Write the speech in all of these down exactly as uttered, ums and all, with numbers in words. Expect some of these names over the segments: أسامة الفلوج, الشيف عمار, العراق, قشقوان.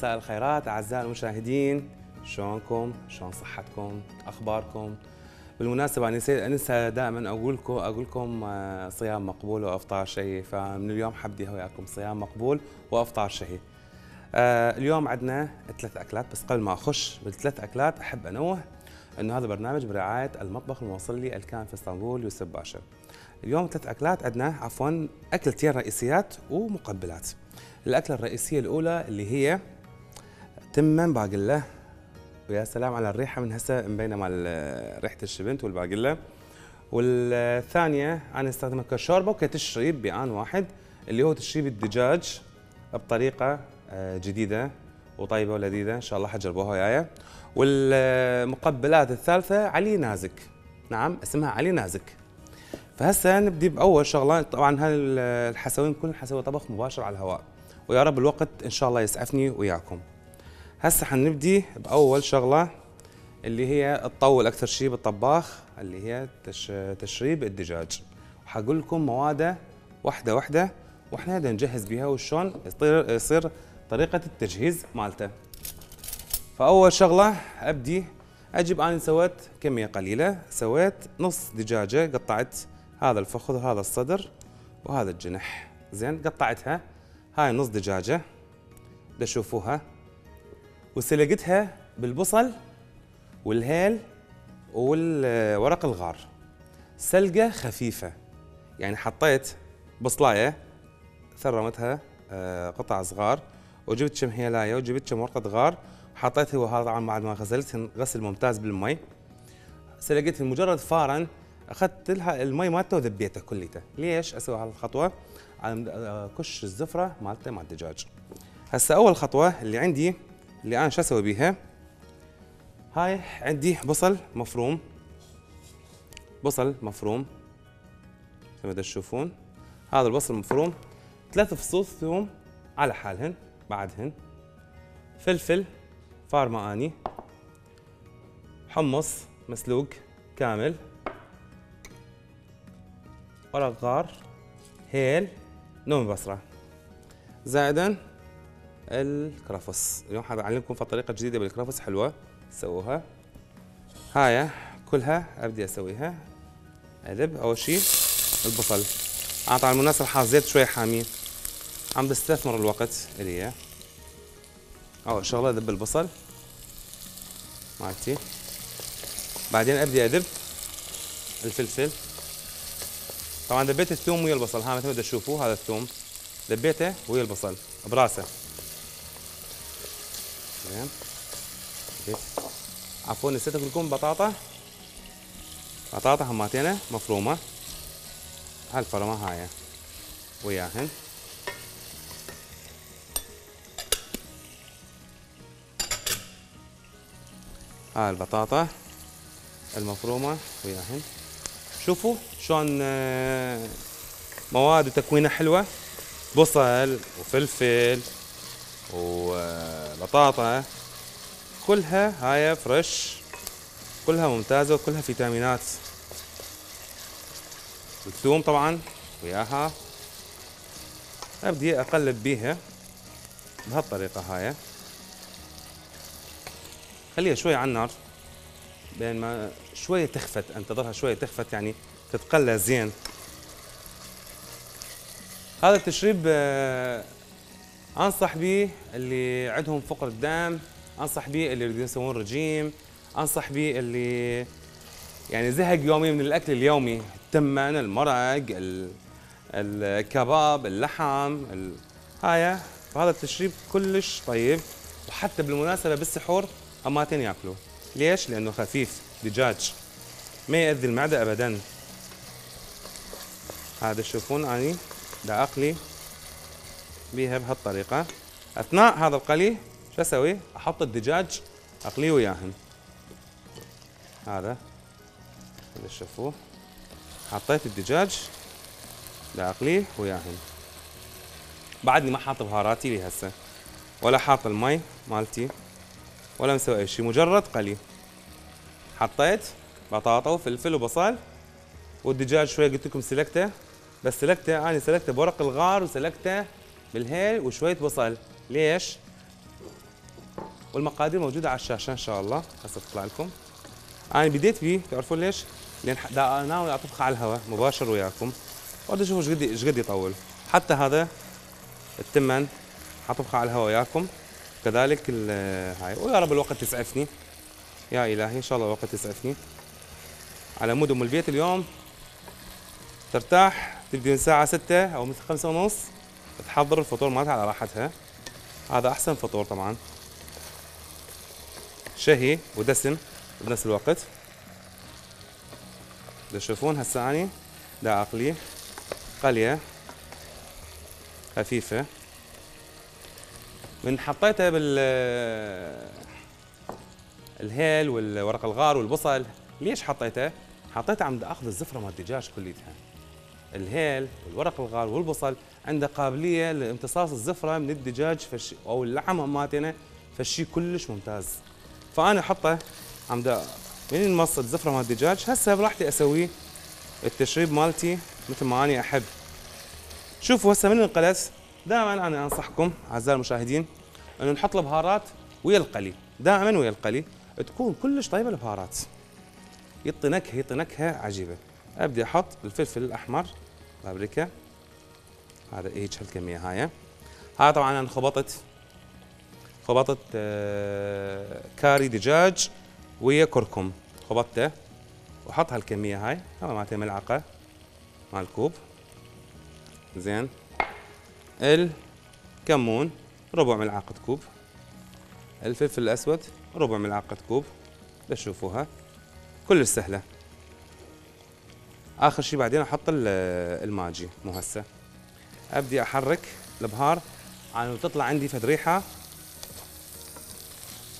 مساء الخيرات أعزائي المشاهدين، شلونكم؟ شلون صحتكم؟ أخباركم؟ بالمناسبة نسيت أنسى دائما أقولكم أقولكم صيام مقبول وأفطار شهي، فمن اليوم حبدي وياكم صيام مقبول وأفطار شهي. اليوم عندنا ثلاث أكلات، بس قبل ما أخش بالثلاث أكلات أحب أنوه أنه هذا برنامج برعاية المطبخ الموصلي الكائن في اسطنبول يوسف باشا. اليوم ثلاث أكلات عندنا، عفوا أكلتين رئيسيات ومقبلات. الأكلة الرئيسية الأولى اللي هي تمن باقلة، ويا سلام على الريحة من هسه مبينة مال ريحة الشبنت والباقلة. والثانية أنا استخدمها كشوربة وكتشريب بآن واحد، اللي هو تشريب الدجاج بطريقة جديدة وطيبة ولذيذة، إن شاء الله حتجربوها وياي. والمقبلات الثالثة علي نازك، نعم اسمها علي نازك. فهسه نبدي باول شغله، طبعا هاي الحسوين كل حسوي طبخ مباشر على الهواء، ويا رب الوقت ان شاء الله يسعفني وياكم. هسه حنبدي باول شغله اللي هي تطول اكثر شيء بالطباخ، اللي هي تش... تشريب الدجاج، وحقول لكم مواده واحده واحده واحنا بدنا نجهز بها وشون يصير يصير طريقه التجهيز مالته. فاول شغله ابدي اجيب، انا سويت كميه قليله، سويت نص دجاجه، قطعت هذا الفخذ وهذا الصدر وهذا الجنح، زين قطعتها. هاي نص دجاجه دشوفوها وسلقتها بالبصل والهيل والورق الغار، سلقه خفيفه، يعني حطيت بصلايه ثرمتها قطع صغار، وجبت كم هيلايه وجبت كم ورقه غار، حطيتها وهذا طبعا بعد ما غسلتها غسل ممتاز بالمي، سلقتها مجرد فارن، اخذت لها المي مالته وذبيتها كليته. ليش اسوي هالخطوه؟ على كش الزفره مالته مال الدجاج. هسه اول خطوه اللي عندي اللي انا شو اسوي بيها، هاي عندي بصل مفروم، بصل مفروم مثل ما تشوفون، هذا البصل مفروم، ثلاث فصوص ثوم على حالهن بعدهن، فلفل فارمه اني، حمص مسلوق كامل، ورق غار، هيل، نوم بصرة، زائدا الكرفس. اليوم حنعلمكم في طريقة جديدة بالكرفس حلوة سووها. هاي كلها ابدي اسويها، اذب اول شيء البصل. انا طبعا بالمناسبة حاط زيت شوي حامي، عم بستثمر الوقت الي. اول شغلة اذب البصل مالتي، بعدين ابدي اذب الفلفل. طبعا دبيت الثوم ويا البصل، ها مثل ما تشوفوا هذا الثوم دبيته ويا البصل براسه، تمام. عفوا نسيت اقول لكم بطاطا، بطاطا هماتينه مفرومه، هالفرمه هاي وياهن، ها البطاطا المفرومه وياهن. شوفوا شلون مواد وتكوينه حلوه، بصل وفلفل وبطاطا كلها هاي فريش، كلها ممتازه وكلها فيتامينات. والثوم طبعا وياها ابدي اقلب بيها بهالطريقه هاي، خليها شوي على النار بين ما شوية تخفت، انتظرها شوية تخفت يعني تتقلى زين. هذا التشريب أنصح به اللي عندهم فقر الدم، أنصح به اللي يريدون يسوون رجيم، أنصح به اللي يعني زهق يومي من الأكل اليومي، التمن، المرق، الكباب، اللحم، ال... هاي فهذا التشريب كلش طيب، وحتى بالمناسبة بالسحور هماتين ياكلوه. ليش؟ لأنه خفيف، دجاج ما يأذي المعدة أبداً. هذا تشوفون أني دا أقلي بيها بهالطريقة. أثناء هذا القلي شو أسوي؟ أحط الدجاج أقليه وياهم. هذا اللي تشوفوه، حطيت الدجاج دا أقليه وياهم. بعدني ما حاط بهاراتي لي هسه، ولا حاط المي مالتي، ولا مسوي أي شيء، مجرد قلي. حطيت بطاطا وفلفل وبصل والدجاج شوية قلت لكم سلكته، بس سلكته أنا سلكته بورق الغار وسلكته بالهيل وشوية بصل. ليش؟ والمقادير موجوده على الشاشه ان شاء الله هسه تطلع لكم. انا بديت فيه تعرفون ليش؟ لان انا اطبخه على الهواء مباشر وياكم، وبدي اشوف ايش قد ايش قد يطول. حتى هذا التمن حطبخه على الهواء وياكم كذلك هاي. ويا رب الوقت يسعفني يا الهي، ان شاء الله الوقت يسعفني على مود ام البيت اليوم ترتاح، تبدي من ساعه ستة او من خمسة ونص تحضر الفطور مالتها على راحتها. هذا احسن فطور طبعا، شهي ودسم بنفس الوقت. تشوفون هسه اني دا اقلي قليه خفيفه، من حطيتها بال الهيل والورق الغار والبصل. ليش حطيتها؟ حطيتها عم بدي اخذ الزفره مال الدجاج كليتها. الهيل والورق الغار والبصل عنده قابليه لامتصاص الزفره من الدجاج فش او اللحم مالتنا، فشي كلش ممتاز. فانا حطه عم دا من المص الزفره مال الدجاج. هسه براحتي اسوي التشريب مالتي مثل ما اني احب. شوفوا هسه من القلس دائما انا انصحكم اعزائي المشاهدين انه نحط البهارات ويا القلي، دائما ويا القلي تكون كلش طيبه البهارات، يعطي نكهه يعطي نكهه عجيبه. ابدي احط الفلفل الاحمر بابريكا، هذا هيك هالكميه هاي. هاي طبعا انا خبطت خبطت كاري دجاج ويا كركم، خبطته وحط هالكميه هاي، هذا مالته ملعقه مال كوب. زين، الكمون ربع ملعقه كوب، الفلفل الاسود ربع ملعقه كوب. تشوفوها كلش سهله. اخر شيء بعدين احط الماجي. مو هسه ابدي احرك البهار على يعني تطلع عندي فد ريحه.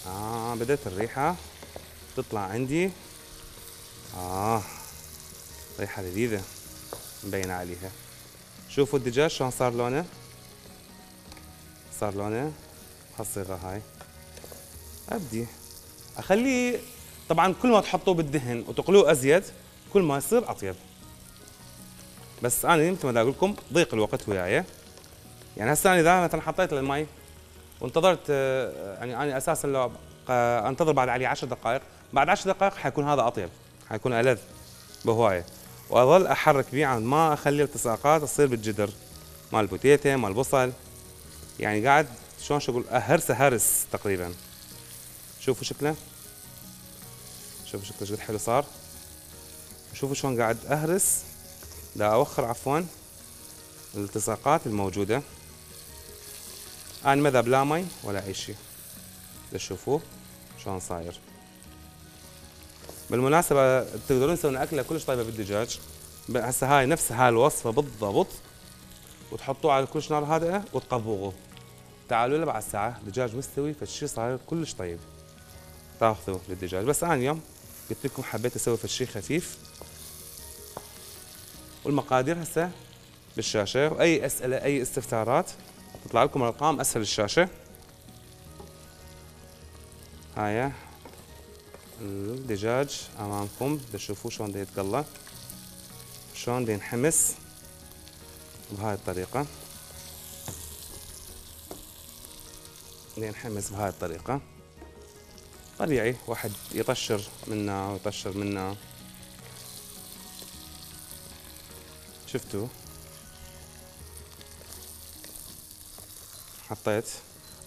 اه بدت الريحه تطلع عندي، اه ريحه لذيذه مبينه عليها. شوفوا الدجاج شلون صار لونه، صار لونه هالصيغه هاي. ابدي اخليه طبعا، كل ما تحطوه بالدهن وتقلوه ازيد كل ما يصير اطيب. بس انا مثل ما اقول لكم ضيق الوقت وياي. يعني هسه انا اذا مثلا حطيت المي وانتظرت، يعني انا اساسا لو انتظر بعد عليه عشر دقائق، بعد عشر دقائق حيكون هذا اطيب، حيكون الذ بهوايه. واظل احرك بيه عن ما اخلي التصاقات تصير بالجدر مال البوتيته مال البصل. يعني قاعد شلون شو اقول، اهرسه هرس تقريبا. شوفوا شكله، شوفوا شكله شقد حلو صار. شوفوا شلون قاعد اهرس، دا اوخر عفوا الالتصاقات الموجوده. انا مذهب لا مي ولا اي شيء. تشوفوه شلون صاير. بالمناسبه تقدرون تسوون اكله كلش طيبه بالدجاج. هسه هاي نفس هاي الوصفه بالضبط، وتحطوه على كلش نار هادئه وتقبوه. تعالوا له بعد ساعه دجاج مستوي، فالشي صاير كلش طيب. تاخذوا للدجاج. بس انا اليوم قلت لكم حبيت اسوي فشي خفيف. والمقادير هسه بالشاشه، واي اسئله اي استفسارات تطلع لكم الارقام اسفل الشاشه. هاي الدجاج امامكم، تشوفوا شلون بده يتقلى، شلون بده ينحمس بهاي الطريقه. بده ينحمس بهاي الطريقه طبيعي، واحد يطشر منا ويطشر منا. شفتوا حطيت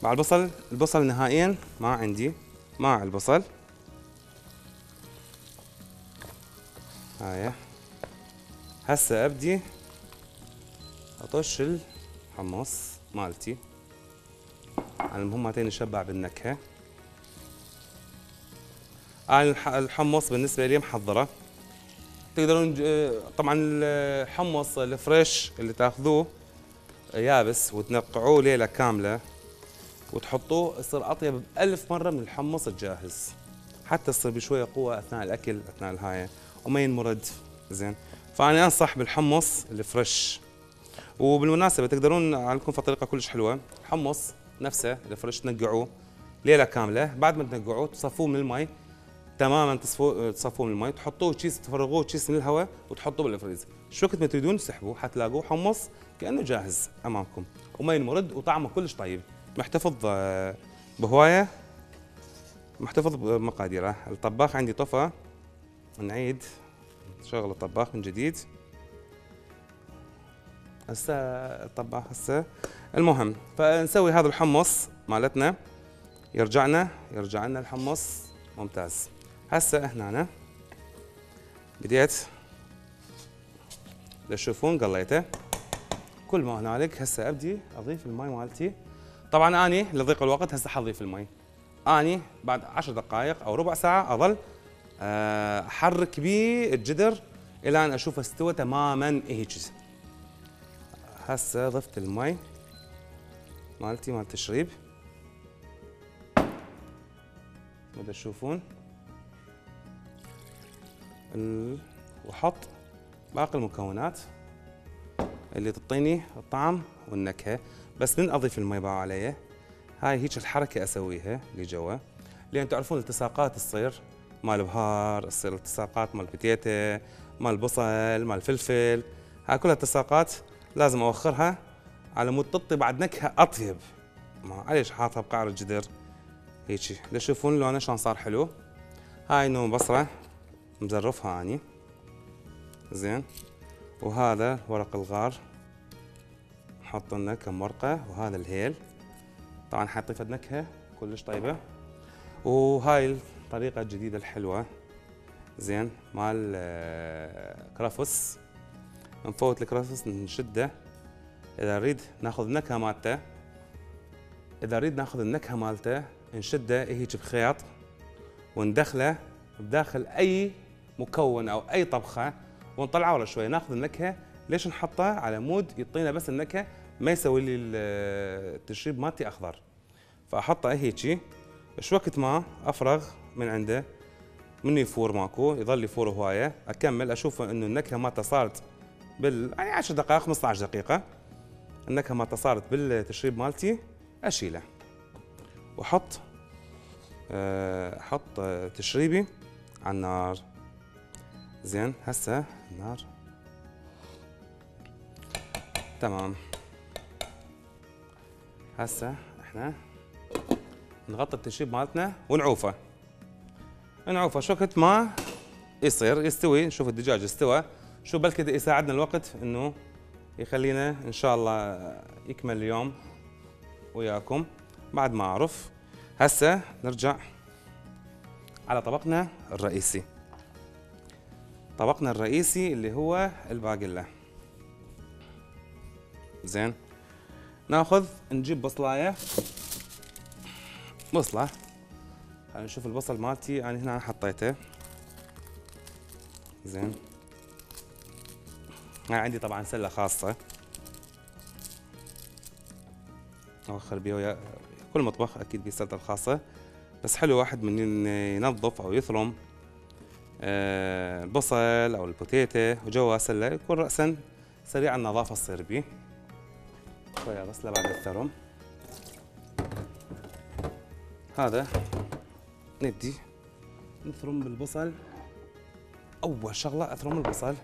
مع البصل، البصل نهائيا ما عندي مع البصل. هاي هسه ابدي اطش الحمص مالتي، المهم مالتين يشبع بالنكهه. انا الحمص بالنسبه لي محضره، تقدرون طبعا الحمص الفريش اللي تاخذوه يابس وتنقعوه ليله كامله وتحطوه، يصير اطيب بألف مره من الحمص الجاهز، حتى يصير بشويه قوه اثناء الاكل اثناء الهاي وما ينمرد. زين، فانا انصح بالحمص الفريش. وبالمناسبه تقدرون عندكم في طريقه كلش حلوه، الحمص نفسه الفريش تنقعوه ليله كامله، بعد ما تنقعوه تصفوه من المي تماما، تصفوه تصفوه من المي، تحطوه تشيس تفرغوه تشيس من الهواء وتحطوه بالفريز. شو وقت ما تريدون تسحبوه حتلاقوه حمص كانه جاهز امامكم وما ينمرد وطعمه كلش طيب، محتفظ بهوايه محتفظ بمقاديره. الطباخ عندي طفى، نعيد شغل الطباخ من جديد. هسه الطباخ هسه المهم، فنسوي هذا الحمص مالتنا، يرجعنا يرجع لنا الحمص. ممتاز. هسه هنا بديت تشوفون قليته كل ما هنالك. هسه ابدي اضيف الماء مالتي. طبعا اني لضيق الوقت هسه حضيف الماء. اني بعد عشر دقائق او ربع ساعه اظل احرك بيه الجدر الى ان اشوفه استوى تماما هيك. هسه ضفت الماء مالتي مال التشريب مثل تشوفون، وحط باقي المكونات اللي تعطيني الطعم والنكهه. بس من اضيف المي بقى عليه هاي هيك الحركه اسويها لجوا، لان تعرفون التصاقات تصير مال البهار، تصير التصاقات مال البتيته، مال البصل، مال الفلفل، هاي كلها التصاقات لازم اوخرها على مود تطي بعد نكهه اطيب. معليش حاطها بقعر الجدر هيك لتشوفون لونه شلون صار حلو. هاي نوع بصره مزرفها اني زين، وهذا ورق الغار نحط لنا كم ورقه، وهذا الهيل طبعا حاطي فد نكهه كلش طيبه. وهاي الطريقه الجديده الحلوه زين مال كرافس. نفوت الكرافس نشده اذا نريد ناخذ النكهه مالته، اذا نريد ناخذ النكهه مالته نشده هيك بخيط وندخله بداخل اي مكون او اي طبخه ونطلعه ورا شويه ناخذ النكهه. ليش نحطه؟ على مود يعطينا بس النكهه، ما يسوي لي التشريب مالتي اخضر. فاحطه هيجي ايش وقت ما افرغ من عنده، من يفور ماكو يظل يفور هوايه، اكمل اشوف انه النكهه مالته صارت بال يعني عشر دقائق خمسطعش دقيقه النكهه مالته صارت بالتشريب مالتي، اشيله واحط احط تشريبي على النار. زين هسه النار تمام. هسه احنا نغطي التشريب مالتنا ونعوفه نعوفه شو وقت ما يصير يستوي. نشوف الدجاج استوى، شو بلكي يساعدنا الوقت انه يخلينا ان شاء الله يكمل اليوم وياكم بعد ما اعرف. هسه نرجع على طبقنا الرئيسي، طبقنا الرئيسي اللي هو الباقلة. زين ناخذ نجيب بصلايه، بصله خلينا نشوف البصل مالتي انا يعني هنا حطيته. زين انا عندي طبعا سله خاصه اوخر بيها ويا كل مطبخ اكيد بسلته الخاصه، بس حلو واحد من ينظف او يثرم البصل او البوتيته وجوا سله يكون راسا سريع النظافه تصير بيه. شويه بصله بعد الثرم. هذا نبدي نثرم بالبصل. اول شغله اثرم البصل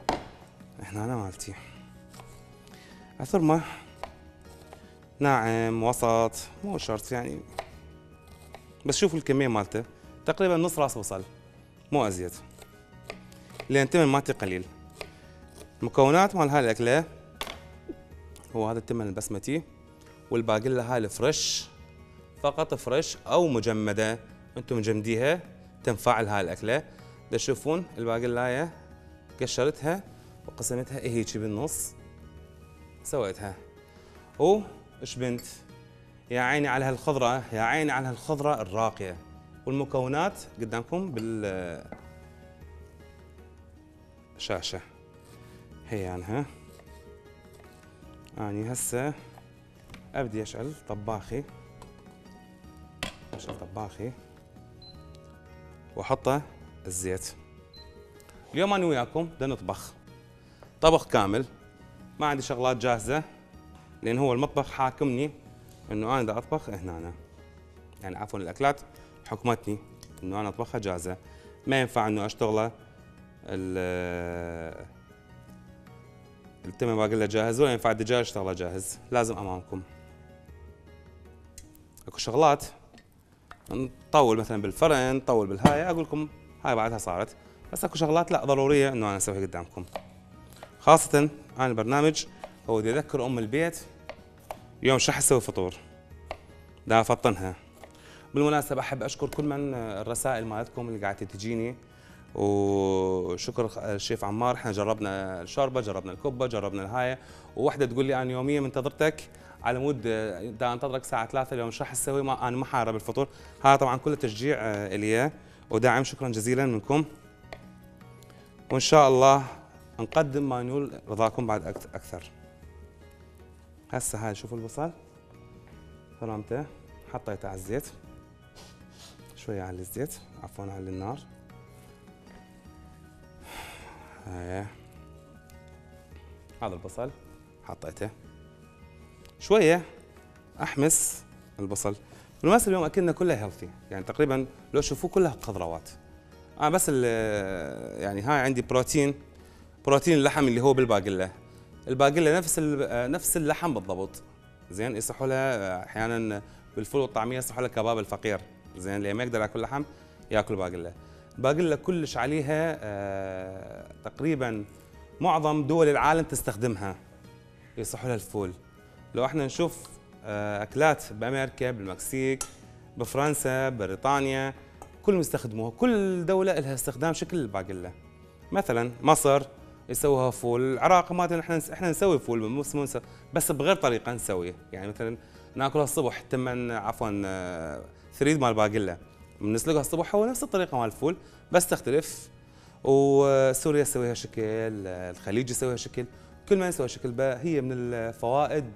هنا انا مالتي، اثرمه ناعم وسط مو شرط يعني، بس شوفوا الكميه مالته تقريبا نص راس بصل مو ازيد، لان تمن مالتي قليل. المكونات مال هاي الاكله هو هذا التمن البسمتي، والباقله هاي الفريش فقط، فريش او مجمده انتم مجمديها تنفعل هاي الاكله. تشوفون الباقلايه قشرتها وقسمتها هيك بالنص سويتها. وش بنت يا عيني على هالخضره، يا عيني على هالخضره الراقيه. والمكونات قدامكم بالشاشه هي عنها. اني هسه ابدي اشعل طباخي، اشعل طباخي واحطه الزيت. اليوم انا وياكم بدنا نطبخ طبخ كامل، ما عندي شغلات جاهزه، لان هو المطبخ حاكمني انه انا دا اطبخ هنا أنا. يعني عفوا الاكلات حكمتني انه انا اطبخها جاهزه، ما ينفع انه اشتغله التمن باقله جاهز، ولا ينفع الدجاج اشتغله جاهز، لازم امامكم. اكو شغلات نطول مثلا بالفرن، نطول بالهاي، اقول لكم هاي بعدها صارت. بس اكو شغلات لا ضروريه انه انا اسويها قدامكم، خاصه انا البرنامج هو بدي اذكر ام البيت اليوم ايش راح اسوي فطور، دا افطنها. بالمناسبه احب اشكر كل من الرسائل مالتكم اللي قاعده تجيني، وشكر الشيف عمار. احنا جربنا الشوربه، جربنا الكبه، جربنا الهاي، ووحده تقول لي انا يوميا منتظرتك على مود دا انتظرك الساعه ثلاثة اليوم ايش راح تسوي، انا ما حارب الفطور. هذا طبعا كله تشجيع الي ودعم، شكرا جزيلا منكم، وان شاء الله نقدم ما ينول رضاكم بعد اكثر. هسه هاي شوفوا البصل فرمته، حطيته على الزيت شويه، على الزيت عفوا على النار. هاي هذا البصل حطيته شويه، احمس البصل. بالمناسبه اليوم اكلنا كله هيلثي، يعني تقريبا لو تشوفوه كلها خضروات. انا بس يعني هاي عندي بروتين، بروتين اللحم اللي هو بالباقله، الباقله نفس نفس اللحم بالضبط. زين يصحوا لها احيانا بالفول والطعميه، يصحوا لها كباب الفقير، زين اللي ما يقدر ياكل لحم ياكل باقله. الباقله كلش عليها آه تقريبا معظم دول العالم تستخدمها، يصحوا لها الفول. لو احنا نشوف آه اكلات بامريكا، بالمكسيك، بفرنسا، بريطانيا، كلهم يستخدموها، كل دوله لها استخدام شكل الباقله. مثلا مصر يسووها فول، العراق مالتنا احنا احنا نسوي فول بس بغير طريقه نسويه، يعني مثلا ناكلها الصبح تمن عفوا آه ثريد مال باقله، بنسلقها الصبح، هو نفس الطريقه مال الفول بس تختلف. وسوريا تسويها شكل، الخليج يسويها شكل، كل ما يسويها شكل. هي من الفوائد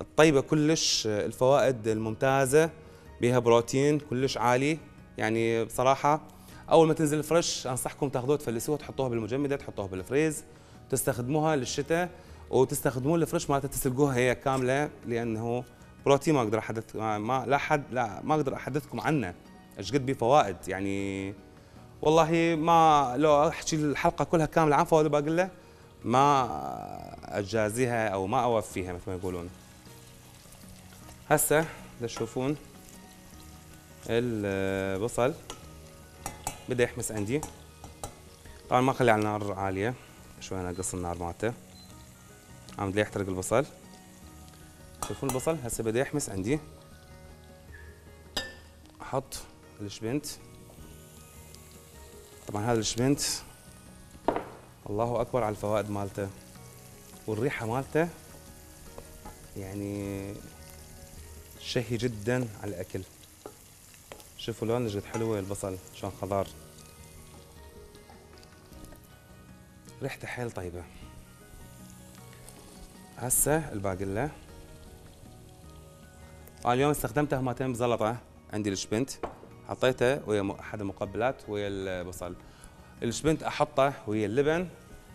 الطيبه كلش، الفوائد الممتازه، بها بروتين كلش عالي. يعني بصراحه اول ما تنزل فريش انصحكم تاخذوها تفلسوها، تحطوها بالمجمده، تحطوها بالفريز، تستخدموها للشتاء، وتستخدمون الفريش مالتها تسلقوها هي كامله، لانه بروتين ما اقدر احدث ما لا حد لا ما اقدر احدثكم عنه ايش قد بيه فوائد. يعني والله ما لو احكي الحلقه كلها كامله عن فوائد الباقله ما اجازيها او ما اوفيها مثل ما يقولون. هسه تشوفون البصل بدا يحمس عندي، طبعا ما اخليه على نار عاليه، شوي انقص النار مالته، عم بدي يحترق البصل. شوفون البصل هسه بدا يحمس عندي، احط الشبنت. طبعا هذا الشبنت الله اكبر على الفوائد مالته، والريحه مالته يعني شهي جدا على الاكل. شوفوا لون جد حلوه البصل شلون خضار، ريحته حيل طيبه. هسه الباقله انا اليوم استخدمتها مرتين بزلطه، عندي الشبنت حطيته ويا احد المقبلات ويا البصل. الشبنت احطه ويا اللبن،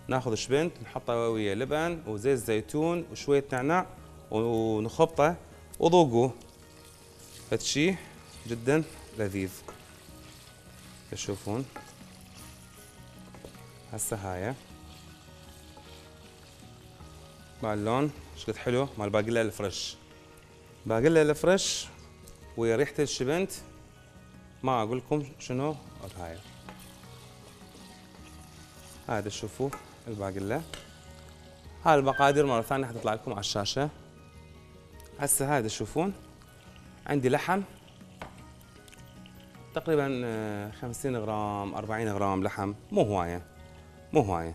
ناخذ الشبنت نحطه ويا لبن وزيت الزيتون وشويه نعناع ونخبطه وذوقوه، فدشي جدا لذيذ. تشوفون هسه هاي مع اللون ايش قد حلو مال باقله الفريش، باقله الفريش ويا ريحه الشبنت ما اقول لكم شنو هاي. هذا شوفوا الباقله، هاي المقادير مره ثانيه حتطلع لكم على الشاشه. هسه هذا تشوفون عندي لحم تقريبا خمسين غرام أربعين غرام لحم، مو هوايه مو هوايه،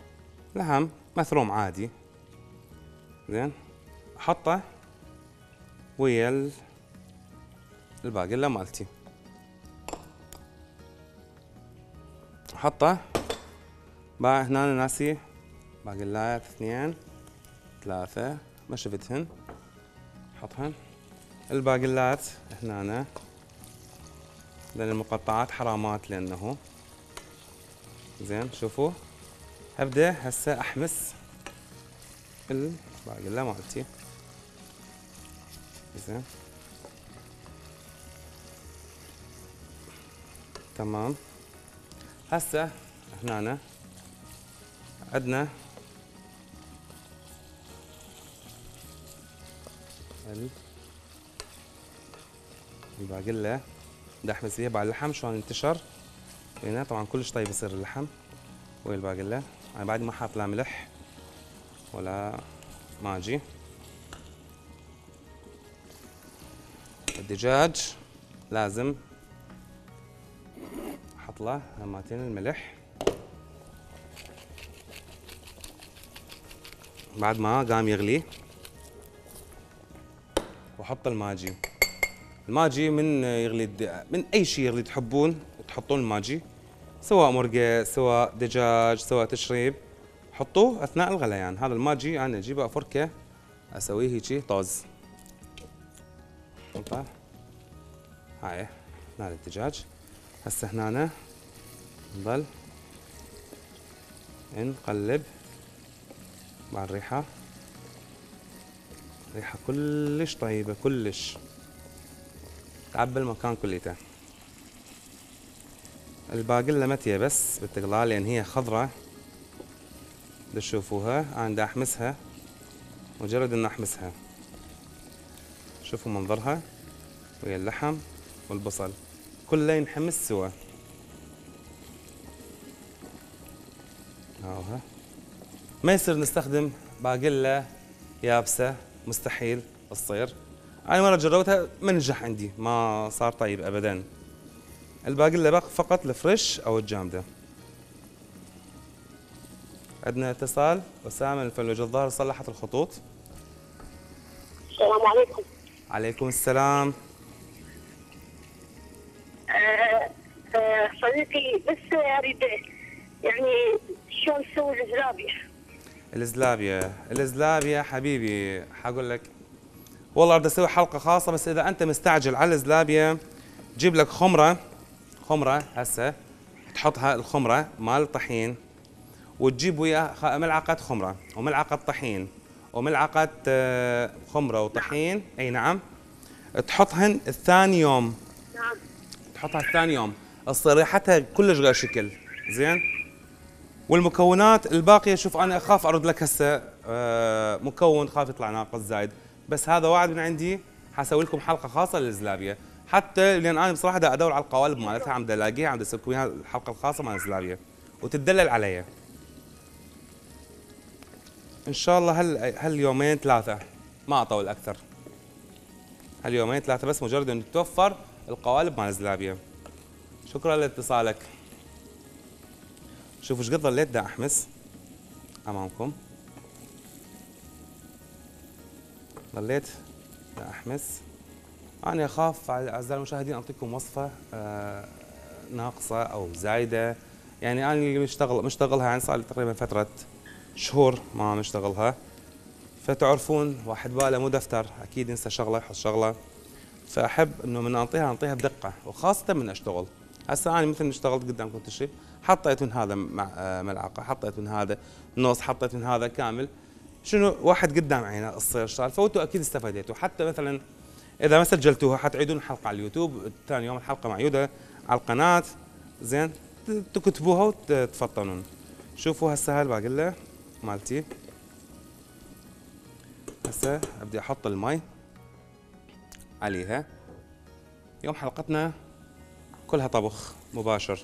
لحم مثروم عادي. زين احطه ويا الباقله مالتي، احطه باع هنا ناسي باقلات اثنين ثلاثه ما شفتهن، احطهن الباقلات هنا لان المقطعات حرامات لانه. زين شوفوا هبدا هسه احمس الباقله مالتي. زين تمام. هسه هنا عندنا يبقى قلة دحمة زيها على اللحم شو هننتشر هنا. طبعا كلش طيب يصير اللحم ويبقى قلة. أنا بعد ما حاط لا ملح ولا ماجي. الدجاج لازم احط له همتين الملح بعد ما قام يغلي، واحط الماجي. الماجي من يغلي من اي شيء يغلي تحبون تحطون الماجي، سواء مرقه سواء دجاج سواء تشريب، حطوه اثناء الغليان. هذا الماجي انا اجيبه افركه اسويه هيجي طاز. طيب هاي هنا الدجاج. هسه هنا نضل نقلب مع الريحه. ريحه كلش طيبه كلش تعبي المكان كليته. الباقله متيه بس بالتقلايه لان هي خضراء تشوفوها. انا دا احمسها، مجرد ان احمسها شوفوا منظرها ويا اللحم والبصل كله ينحمس سوا. هاوها ما يصير نستخدم باقلة يابسة، مستحيل تصير. أنا مرة جربتها ما نجح عندي، ما صار طيب أبدا. الباقلة فقط الفريش أو الجامدة. عندنا اتصال، أسامة الفلوج. الظاهر صلحت الخطوط. السلام عليكم. عليكم السلام. صديقي بس اريد يعني شلون نسوي الزلابيه؟ الزلابيه، الزلابيه حبيبي حقول لك والله بدي اسوي حلقه خاصه، بس اذا انت مستعجل على الزلابيه جيب لك خمره. خمره هسه تحطها الخمره مال الطحين، وتجيب وياها ملعقه خمره وملعقه طحين وملعقه خمره وطحين. اي نعم. تحطهن الثاني يوم. نعم. تحطها الثاني يوم تصير ريحتها كلش غير شكل. زين. والمكونات الباقيه شوف انا اخاف ارد لك هسه مكون، خاف يطلع ناقص زايد، بس هذا وعد من عندي حسوي لكم حلقه خاصه للزلابيه، حتى لان انا بصراحه دا ادور على القوالب مالتها، عم الاقيها، عم اسوي وياها الحلقه الخاصه مال الزلابيه وتدلل عليها. ان شاء الله هال هاليومين ثلاثه ما اطول اكثر. هاليومين ثلاثه بس مجرد ان تتوفر القوالب مال الزلابيه. شكرا لاتصالك. شوفوا ايش قد ظليت دا احمس امامكم. ظليت دا احمس. انا اخاف اعزائي المشاهدين اعطيكم وصفه آه ناقصه او زايده، يعني انا اللي مشتغل مشتغلها يعني صار لي تقريبا فتره شهور ما مشتغلها، فتعرفون واحد باله مو دفتر اكيد ينسى شغله يحط شغله، فاحب انه من انطيها انطيها بدقه وخاصه من اشتغل. هسه انا مثل اشتغلت قدامكم تشريف، حطيت من هذا ملعقه، حطيت من هذا نص، حطيت من هذا كامل، شنو واحد قدام عينه الصير صار فوتوا اكيد استفاديتوا. حتى مثلا اذا ما سجلتوها حتعيدون الحلقه على اليوتيوب، ثاني يوم الحلقه معيوده على القناه، زين تكتبوها وتفطنون. شوفوا هسه هالباقله مالتي. هسه ابدي احط المي عليها. يوم حلقتنا كلها طبخ مباشر.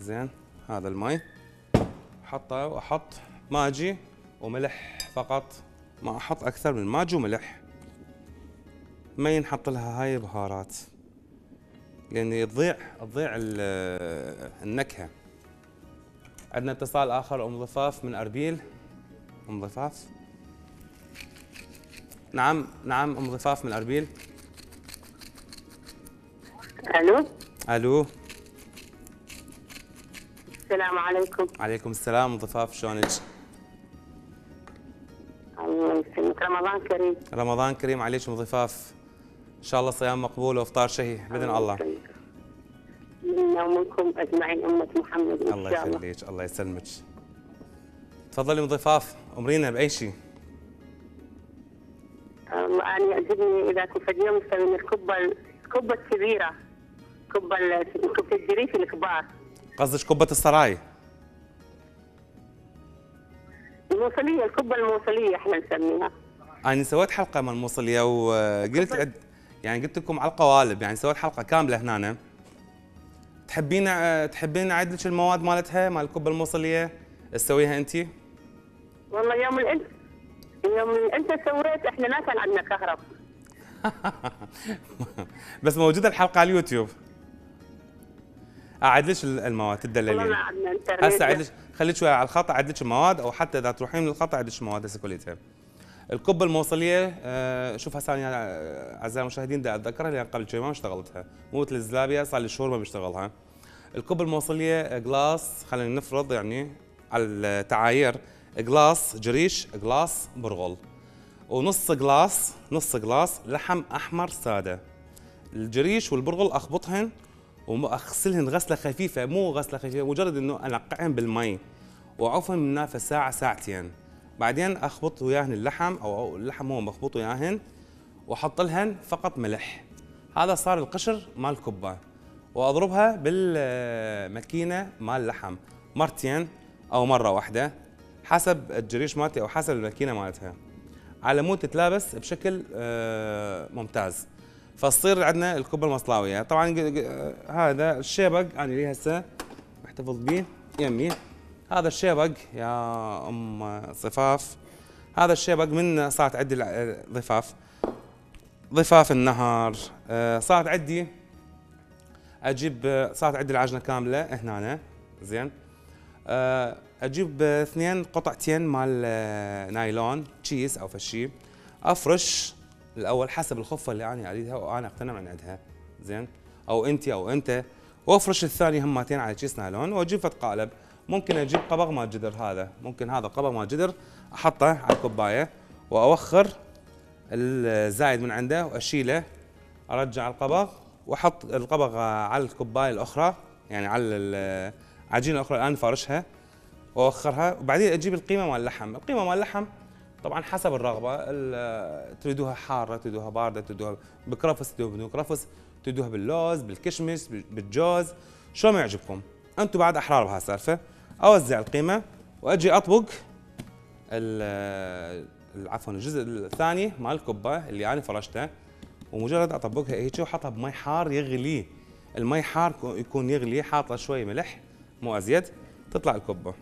زين هذا المي حطه، واحط ماجي وملح فقط، ما احط اكثر من ماجي وملح. ما ينحط لها هاي بهارات لان تضيع تضيع النكهه. عندنا اتصال اخر، ام ضفاف من اربيل. ام ضفاف. نعم نعم ام ضفاف من اربيل. الو الو. السلام عليكم. عليكم السلام ام ضفاف، شلونك؟ الله يسلمك، رمضان كريم. رمضان كريم عليك ام ضفاف، ان شاء الله صيام مقبول وافطار شهي باذن الله. منا ومنكم اجمعين امه محمد ان شاء الله. الله يخليك الله يسلمك. تفضلي ام ضفاف امرينا باي شيء. والله انا يعجبني اذا كنت اليوم نسوي الكبه الكبه الكبيره، كبه كبه الجريف الكبار. قصدك كبه السراي؟ الموصليه، الكبه الموصليه احنا نسميها. انا سويت حلقه من موصليه وقلت يعني قلت لكم على القوالب، يعني سويت حلقه كامله هنا. تحبين تحبين اعد لك المواد مالتها مال الكبه الموصليه تسويها انت؟ والله يوم الانت يوم انت سويت احنا ما كان عندنا كهرب. بس موجوده الحلقه على اليوتيوب. اعد لك المواد تدللين. هسه اعد لك، خليك شويه على الخط اعد لك المواد، او حتى اذا تروحين للخط اعد لك المواد هسه كليتها. الكبه الموصليه آه شوف هسه انا اعزائي المشاهدين دا اتذكرها لان قبل شوي ما اشتغلتها، مو مثل الزلابيه صار لي شهور ما بشتغلها. الكبه الموصليه جلاص، خلينا نفرض يعني على التعايير جلاص جريش، جلاص برغل، ونص جلاص نص جلاص لحم احمر ساده. الجريش والبرغل اخبطهن واغسلهن غسله خفيفه، مو غسله خفيفه مجرد انه انقعهن بالمي واعوفهن من نافه ساعه ساعتين، بعدين اخبط وياهن اللحم او اللحم هو مخبوط وياهن واحط لهن فقط ملح. هذا صار القشر مال الكبه، واضربها بالماكينه مال اللحم مرتين او مره واحده حسب الجريش مالتي او حسب الماكينه مالتها، على مود تتلابس بشكل ممتاز. فتصير عندنا الكبه المصلاويه. طبعا هذا الشيبق انا لي هسه محتفظ به يمي، هذا الشيبق يا ام صفاف، هذا الشيبق من صارت عندي ضفاف ضفاف النهر، صارت عندي اجيب صارت عندي العجنه كامله هنا زين، اجيب اثنين قطعتين مال نايلون تشيز او فشي، افرش الاول حسب الخفه اللي انا اريدها وانا اقتنع من عندها زين، او انت او انت، وافرش الثاني همتين على تشيز نايلون واجيب فت قالب. ممكن اجيب قبغ مال جدر، هذا ممكن هذا قبغ مال جدر احطه على الكوبايه واوخر الزايد من عنده واشيله، ارجع القبغ واحط القبغ على الكوبايه الاخرى يعني على العجينه الاخرى الان فارشها واوخرها، وبعدين اجيب القيمه مال اللحم، القيمه مال اللحم طبعا حسب الرغبه، تريدوها حاره تريدوها بارده تريدوها بكرفس تريدوها بدون كرفس تريدوها باللوز بالكشمش بالجوز شو ما يعجبكم، انتم بعد احرار بهالسالفه. اوزع القيمه واجي اطبق عفوا الجزء الثاني مال الكبه اللي انا فرشته، ومجرد اطبقها هيك واحطها بمي حار يغلي، المي حار يكون يغلي، حاطه شوي ملح مو ازيد، تطلع الكبه.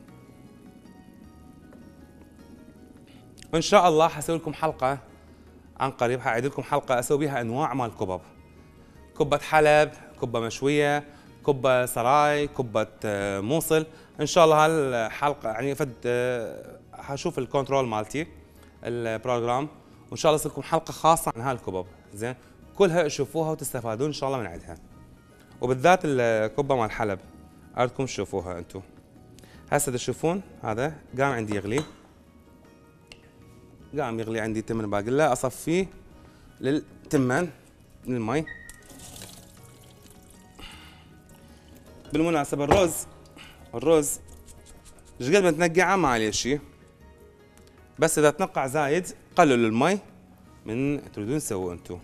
ان شاء الله حسوي لكم حلقه عن قريب، حاعيد لكم حلقه اسوي بها انواع مال الكبب، كبه حلب، كبه مشويه، كبه سراي، كبه موصل. ان شاء الله هالحلقه يعني فد حشوف الكنترول مالتي البروجرام، وان شاء الله لكم حلقه خاصه عن هالكبب زين، كلها شوفوها وتستفادون ان شاء الله من عندها، وبالذات الكبه مال حلب اردكم تشوفوها انتم. هسه تشوفون هذا قام عندي يغلي، قام يغلي عندي تمن باقله، اصفيه للتمن من المي. بالمناسبه الرز الرز ايش قد ما تنقعه ما عليه شيء، بس اذا تنقع زايد قللوا المي من تريدون تسووه انتم.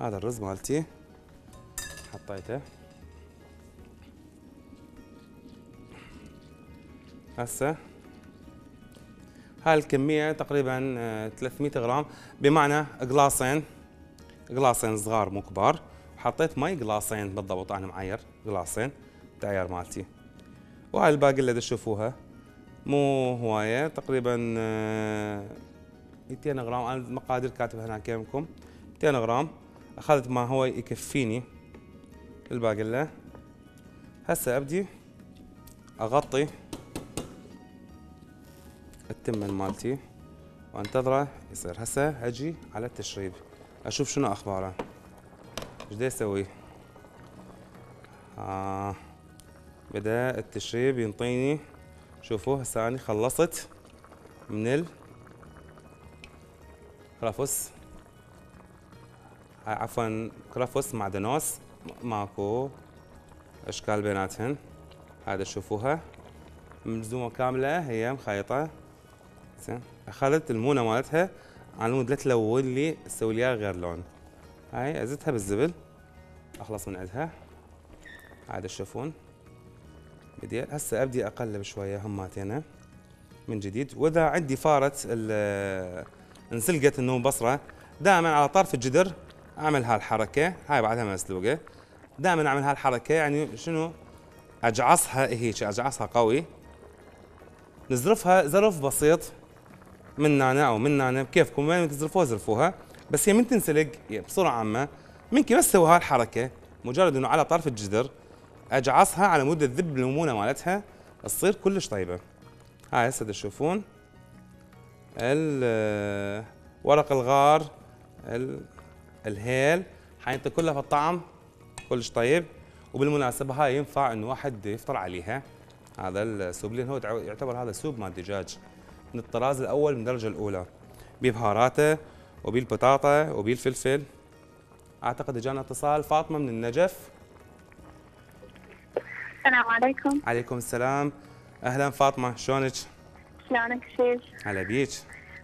هذا الرز مالتي حطيته هسه، هاي الكميه تقريبا ثلاثمئة غرام، بمعنى قلاصين قلاصين صغار مو كبار، حطيت مي قلاصين بالضبط، انا معير قلاصين تعيار مالتي. وهاي الباقي اللي تشوفوها مو هوايه، تقريبا مئتين غرام، انا المقادير كاتبها هنا قدامكم، مئتين غرام، اخذت ما هو يكفيني الباقله. هسه ابدي اغطي التمن مالتي وانتظره يصير. هسه اجي على التشريب اشوف شنو اخباره ايش دا يسوي. آه بدا التشريب ينطيني، شوفوا هسه اني خلصت من الكرفس، عفوا كرفس مع دنوس ماكو اشكال بيناتهن، هذا تشوفوها ملزومه كامله هي مخيطه زين. اخذت المونه مالتها على مود لا تلون لي تسوي لي غير لون، هاي ازتها بالزبل اخلص من عندها، عاد تشوفون بدي هسه ابدي اقلب شويه هماتين من جديد. واذا عندي فاره انسلقت انه بصره. دائما على طرف الجدر اعمل هالحركه، هاي بعدها مسلوقه. دائما اعمل هالحركه، يعني شنو؟ اجعصها هيك، اجعصها قوي، نزرفها زرف بسيط من هنا او من هنا، بكيفكم، وين تزرفوها زرفوها، بس هي من تنسلق بصوره عامه منك بس سوي هالحركه، مجرد انه على طرف الجدر اجعصها على مود تذب الامونه مالتها، تصير كلش طيبه. هاي هسه تشوفون ورق الغار، الهيل، حينطي كلها في الطعم كلش طيب. وبالمناسبه هاي ينفع انه واحد يفطر عليها، هذا السوب، لان هو يعتبر هذا سوب مال دجاج من الطراز الاول من الدرجه الاولى، ببهاراته وبالبطاطا وبالفلفل. اعتقد اجانا اتصال، فاطمه من النجف. السلام عليكم. عليكم السلام، اهلا فاطمه، شلونك؟ شلونك شيخ؟ هلا بيك.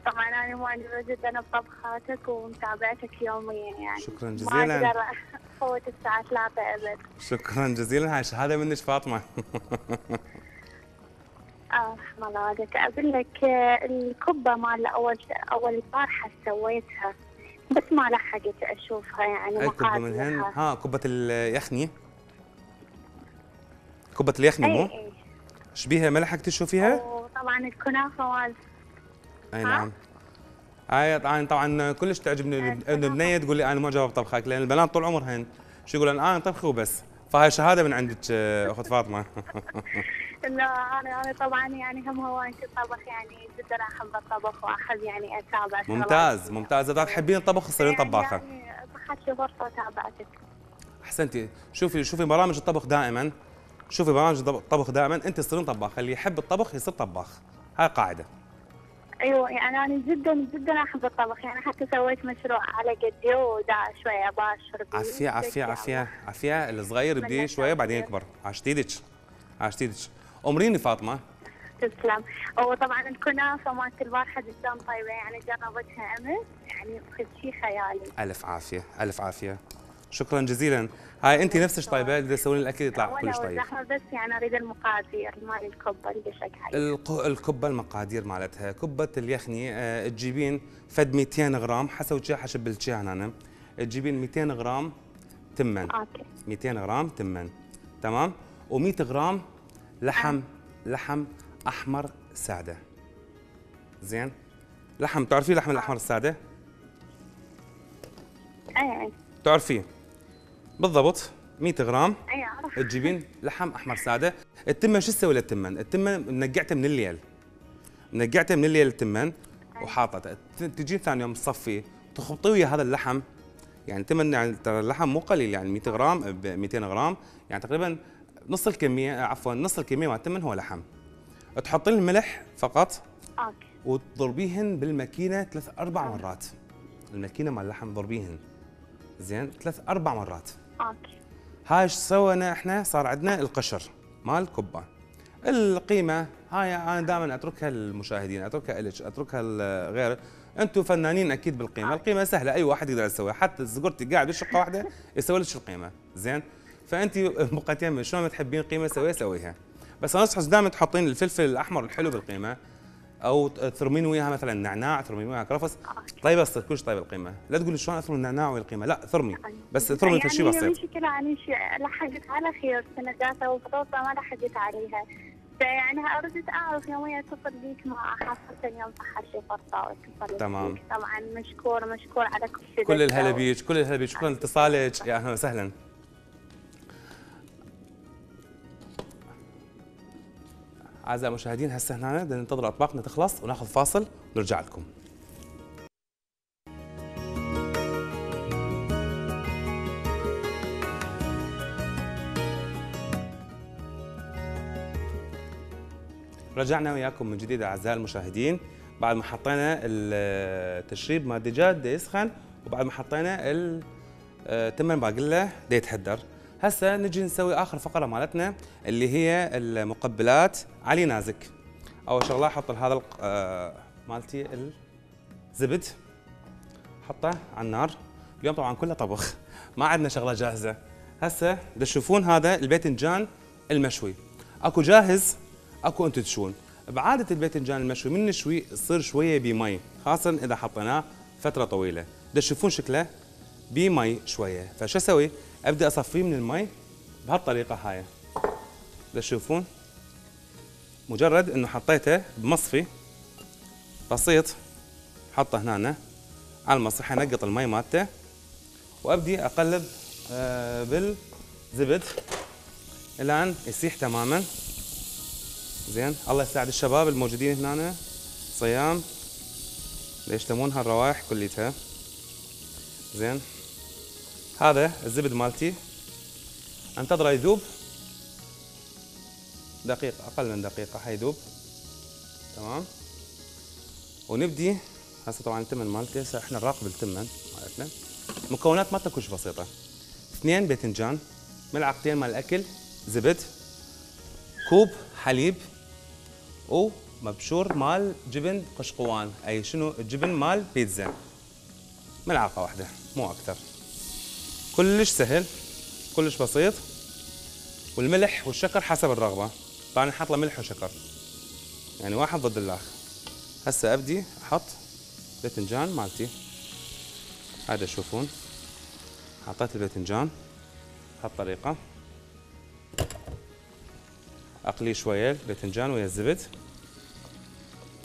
طبعا انا معجبه جدا بطبخاتك ومتابعتك يوميا، يعني شكرا جزيلا، ما اقدر افوت الساعه ثلاثة ابد. شكرا جزيلا، هاي شهاده منك فاطمه. اه رحم الله والدك. اقول لك الكبه مال اول اول البارحه سويتها بس ما لحقت اشوفها، يعني ما كبه من هن. ها كبه اليخني، كبه اليخني مو؟ اي ايش بيها ما لحقت تشوفيها؟ طبعا الكنافه مال اي نعم. هاي طبعا طبعا كلش تعجبني انه بنيه تقول لي انا ما جاوب طبخك، لان البنات طول عمرهن شو يقولن انا طبخي وبس، فهاي شهاده من عندك اخت فاطمه. لا انا انا طبعا يعني هم هوايه الطبخ، يعني جدا احب الطبخ واحب يعني اتابع. ممتاز ممتاز، اذا تحبين الطبخ تصيرين طباخه. يعني اخذت لي فرصه وتابعتك. احسنتي، شوفي شوفي برامج الطبخ دائما، شوفي برامج الطبخ دائما، انت تصيرين طباخه، اللي يحب الطبخ يصير طباخ، هاي قاعده. ايوه يعني انا جدا جدا احب الطبخ، يعني حتى سويت مشروع على قدي ودا شويه اباشر بيه. عافيه عافيه عافيه عافيه، الصغير بدي شويه بعدين يكبر، عاش ايدك عاش ايدك. امريني فاطمه. تسلم. وطبعا الكنافه مالت البارحه جدا طيبه، يعني جربتها امس، يعني خذ شيء خيالي. الف عافيه الف عافيه، شكرا جزيلا. هاي انت نفسك طيبه، اذا تسوين الاكل يطلع كلش طيب. زحمه بس يعني اريد المقادير مال الكبه اللي دشك. الكبه المقادير مالتها، كبه اليخني أه تجيبين فد مئتين غرام، حسوي حشب هنا، تجيبين مئتين غرام تمن. اوكي. مئتين غرام تمن، تمام؟ و100 غرام لحم أه. لحم احمر ساده. زين؟ لحم، تعرفين اللحم الاحمر الساده؟ اي تعرفيه بالضبط. مئة غرام تجيبين لحم احمر ساده. التمن شو تسوي للتمن؟ التمن منقعته من الليل، منقعته من الليل التمن وحاطته، تجي ثاني يوم تصفيه تخبطيه ويا هذا اللحم، يعني تمن، يعني ترى اللحم مو قليل، يعني مئة غرام ب مئتين غرام، يعني تقريبا نص الكميه، عفوا نص الكميه مال التمن هو لحم. تحطين الملح فقط وتضربيهن بالماكينه ثلاث اربع مرات، الماكينه مال اللحم ضربيهن زين ثلاث اربع مرات. اوكي. هاي ايش سوينا احنا؟ صار عندنا القشر مال الكبه. القيمه هاي انا دائما اتركها للمشاهدين، اتركها لك، اتركها لغير، انتم فنانين اكيد بالقيمه. أوكي. القيمه سهله، اي واحد يقدر يسويها، حتى زقرتي قاعد بشقه واحده يسوي لك القيمه، زين؟ فانت مقاتيمه شلون ما تحبين قيمه سويها سويها. بس انا انصحك دائما تحطين الفلفل الاحمر الحلو بالقيمه، او ترمين وياها مثلا نعناع، ترمين وياها كرفس، طيبه تصير كلش طيبه القيمه، لا تقولي شلون اثرم النعناع ويا القيمه، لا ثرمي، بس ثرمي في شيء بسيط. يعني هي مشكله، يعني لحقت على خيار سنداته وبطاطا ما لحقت عليها، فيعني اردت اعرف يوميا اتصل بيك مع حصلت اليوم صح شي فرصه واتصل. تمام طبعا، مشكور مشكور على كل شيء. كل الهلا بيك كل الهلا بيك، شكرا لاتصالك، يا اهلا وسهلا. أعزائي المشاهدين، هسه هنا بدنا ننتظر أطباقنا تخلص وناخذ فاصل ونرجع لكم. رجعنا وياكم من جديد أعزائي المشاهدين، بعد ما حطينا التشريب مال الدجاج دا يسخن، وبعد ما حطينا التمن باقله دا يتحدر. هسه نجي نسوي اخر فقره مالتنا اللي هي المقبلات علي نازك. اول شغله احط هذا مالتي الزبد، حطه على النار. اليوم طبعا كله طبخ، ما عندنا شغله جاهزه. هسه تشوفون هذا الباذنجان المشوي، اكو جاهز اكو انتم تشوون. بعادة الباذنجان المشوي من نشوي يصير شوية بمي، خاصة إذا حطيناه فترة طويلة. تشوفون شكله بمي شوية، فشو أسوي؟ أبدأ أصفيه من المي بهالطريقة هاي. تشوفون مجرد إنه حطيته بمصفي بسيط، حطه هنا على المصفى، أنقط المي مالته وأبدي أقلب بالزبد الآن يسيح تماماً. زين، الله يساعد الشباب الموجودين هنا صيام ليشتمون هالروائح كليتها. زين، هذا الزبد مالتي انتظره يذوب دقيقة، أقل من دقيقة حيذوب تمام. ونبدي هسه طبعاً التمن مالتي، هسه احنا نراقب التمن مالتنا. مكونات ما تكونش بسيطة، اثنين باذنجان، ملعقتين مال الأكل زبد، كوب حليب، ومبشور مال جبن قشقوان، أي شنو الجبن مال بيتزا، ملعقة واحدة مو أكثر. كلش سهل، كلش بسيط. والملح والشكر حسب الرغبة، طبعاً نحط له ملح وشكر، يعني واحد ضد الآخر. هسه أبدي أحط باذنجان مالتي، هذا تشوفون حطيت الباذنجان بهالطريقة. أقلي شوية الباذنجان ويا الزبد،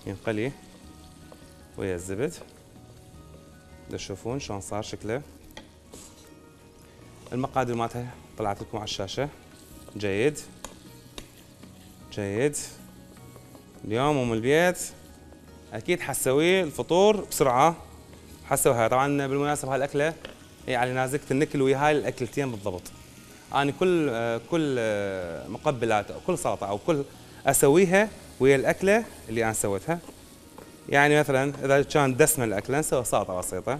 ينقلي ويا الزبد. تشوفون شلون صار شكله، المقادير مالتها طلعت لكم على الشاشة. جيد جيد، اليوم أم البيت أكيد حتسوي الفطور بسرعة، حتسويها. طبعا بالمناسبة هالأكلة هي على نازكة النكل ويا هاي الأكلتين بالضبط. أنا يعني كل كل مقبلات أو كل سلطة أو كل أسويها ويا الأكلة اللي أنا سويتها. يعني مثلا إذا كان دسمة الأكلة نسوي سلطة بسيطة،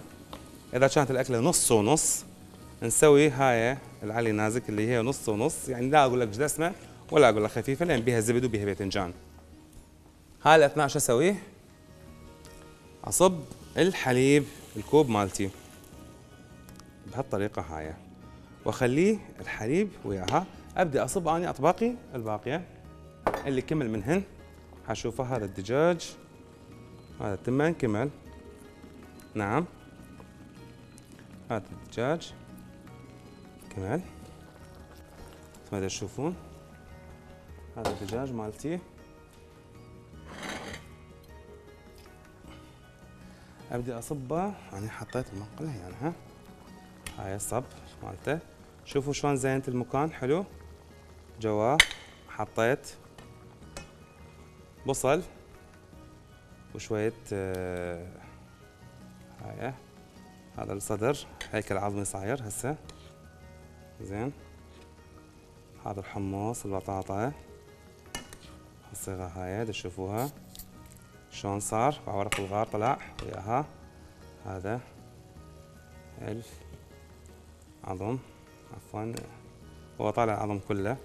إذا كانت الأكلة نص ونص نسوي هاي العلي نازك اللي هي نص ونص، يعني لا أقول لك دسمة ولا أقول لك خفيفة لأن بيها زبد وبيها باذنجان. هاي الأثناء شو أسويه؟ أصب الحليب الكوب مالتي بهالطريقة هاي، واخليه الحليب وياها. ابدا اصب اني اطباقي الباقيه اللي كمل منهن، حشوفه هذا الدجاج، هذا التمن كمل، نعم هذا الدجاج كمل. مثل ما تشوفون هذا الدجاج مالتي، ابدا اصبه. انا حطيت المنقله يعني ها هاي الصب مالته. شوفوا شلون زينت المكان حلو، جواه حطيت بصل وشوية هاي، هذا الصدر هيكل عظمي صاير هسه. زين، هذا الحمص، البطاطا هالصيغة هاي تشوفوها شلون صار مع ورق الغار طلع وياها. هذا الف عظم، عفوا هو طالع العظم كله،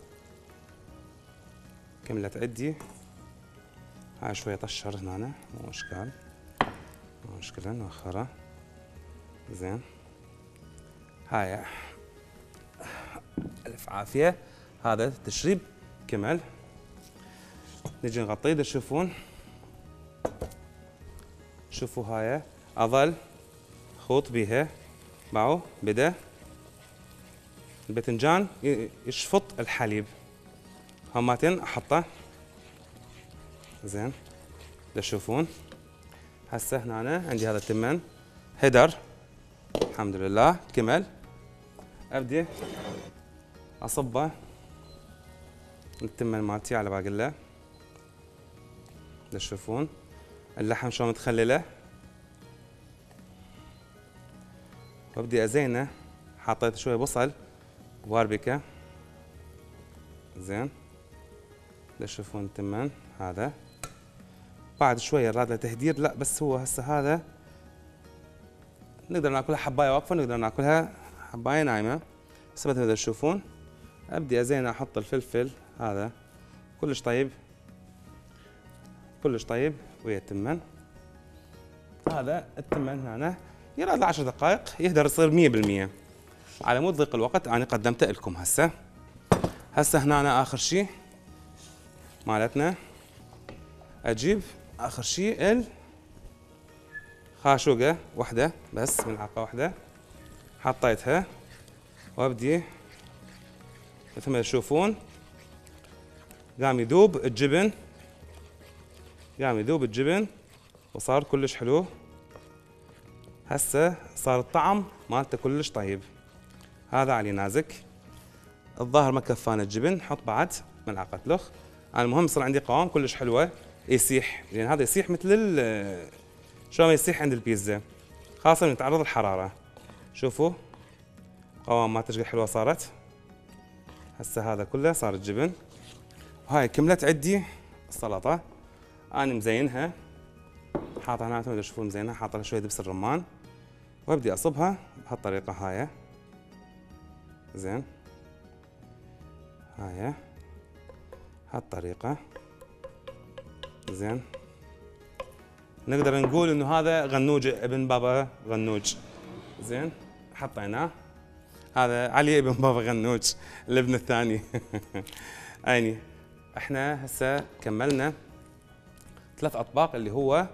كملت عدي. هاي شوية طشر هنا مو اشكال، مو مشكلة نوخره. زين، هاي ألف عافية. هذا التشريب كمل، نجي نغطيه. تشوفون شوفوا هاي أظل خوط بيها معه، بدأ الباذنجان يشفط الحليب، همتين احطه. زين، تشوفون هسه هنا أنا عندي هذا التمن هدر الحمد لله كمل. ابدي اصبه التمن مالتي على باقي له. تشوفون اللحم شلون متخلله، وابدي ازينه. حطيت شويه بصل باربيكا. زين، تشوفون التمن هذا بعد شويه راد له تهدير، لا بس هو هسه هذا نقدر ناكلها حبايه واقفه، نقدر ناكلها حبايه نايمه. بس مثل ما تشوفون ابدي ازين احط الفلفل هذا كلش طيب، كلش طيب ويا التمن. هذا التمن هنا يراد له عشر دقائق يقدر يصير مية بالمية. على مود ضيق الوقت انا قدمته لكم. هسه هسه هنا أنا اخر شيء مالتنا اجيب اخر شيء الخاشوقه واحده بس، ملعقه واحده حطيتها، وابدي مثل ما تشوفون قام يذوب الجبن، قام يذوب الجبن وصار كلش حلو. هسه صار الطعم مالته كلش طيب. هذا علي نازك الظاهر ما كفانا الجبن، حط بعد ملعقه لخ. انا المهم صار عندي قوام كلش حلوه، يسيح لان هذا يسيح مثل شلون يسيح عند البيتزا، خاصه من تعرض الحراره. شوفوا قوام مالته شقد حلوه صارت. هسه هذا كله صار الجبن، وهاي كملت عندي السلطه. انا مزينها حاطه هنا مثل ما تشوفون، مزينها حاطه لها شويه دبس الرمان، وابدي اصبها بهالطريقه هاي. زين هاي هالطريقه. زين نقدر نقول انه هذا غنوج ابن بابا غنوج. زين حطيناه، هذا علي ابن بابا غنوج الابن الثاني. يعني احنا هسه كملنا ثلاث اطباق اللي هو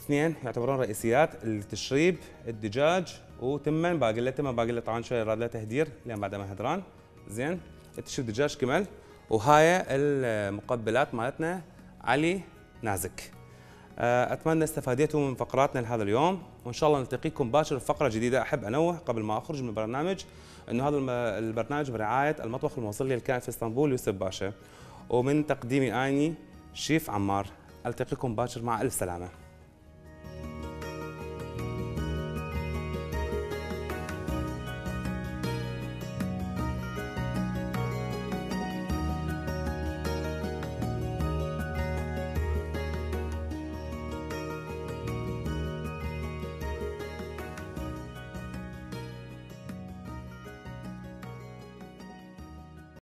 اثنين يعتبرون رئيسيات، التشريب الدجاج وتمن باقله. تمن باقله طبعا شويه راد له تهدير لان بعده ما هدران. زين التشريب الدجاج كمل، وهاي المقبلات مالتنا علي نازك. اتمنى استفادتوا من فقراتنا لهذا اليوم، وان شاء الله نلتقيكم باشر في فقره جديده. احب انوه قبل ما اخرج من البرنامج انه هذا البرنامج برعايه المطبخ الموصلي الكائن في اسطنبول يوسف باشا، ومن تقديمي اني شيف عمار. التقيكم باشر مع الف سلامه.